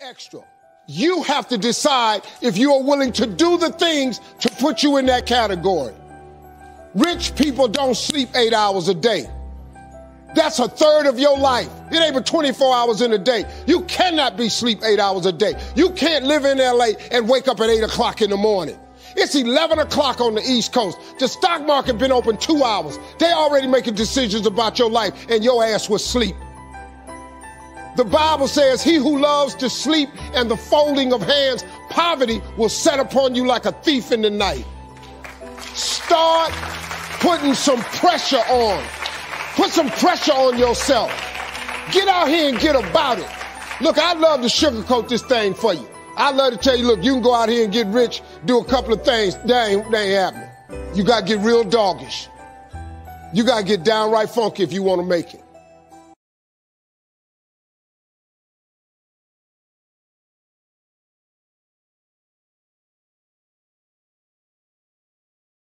extra. You have to decide if you are willing to do the things to put you in that category. Rich people don't sleep 8 hours a day. That's a third of your life. It ain't but 24 hours in a day. You cannot be sleep 8 hours a day. You can't live in LA and wake up at 8 o'clock in the morning. It's 11 o'clock on the East Coast. The stock market been open 2 hours. They already making decisions about your life and your ass was sleep. The Bible says, he who loves to sleep and the folding of hands, poverty will set upon you like a thief in the night. Start putting some pressure on. Put some pressure on yourself. Get out here and get about it. Look, I love to sugarcoat this thing for you. I love to tell you, look, you can go out here and get rich, do a couple of things. That ain't happening. You got to get real doggish. You got to get downright funky if you want to make it.